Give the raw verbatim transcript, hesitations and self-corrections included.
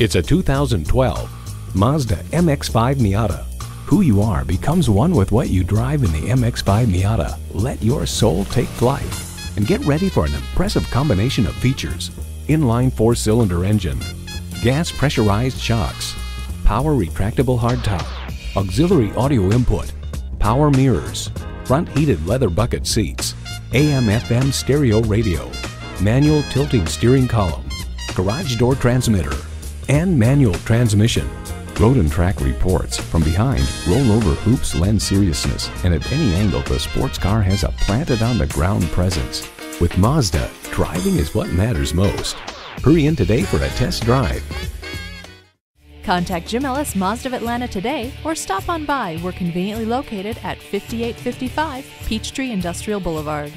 It's a two thousand twelve Mazda M X five Miata. Who you are becomes one with what you drive in the M X five Miata. Let your soul take flight and get ready for an impressive combination of features. Inline four-cylinder engine, gas pressurized shocks, power retractable hardtop, auxiliary audio input, power mirrors, front heated leather bucket seats, A M F M stereo radio, manual tilting steering column, garage door transmitter, and manual transmission. Road and Track reports, from behind, rollover hoops lend seriousness, and at any angle the sports car has a planted on the ground presence. With Mazda, driving is what matters most. Hurry in today for a test drive. Contact Jim Ellis Mazda of Atlanta today or stop on by. We're conveniently located at fifty-eight fifty-five Peachtree Industrial Boulevard.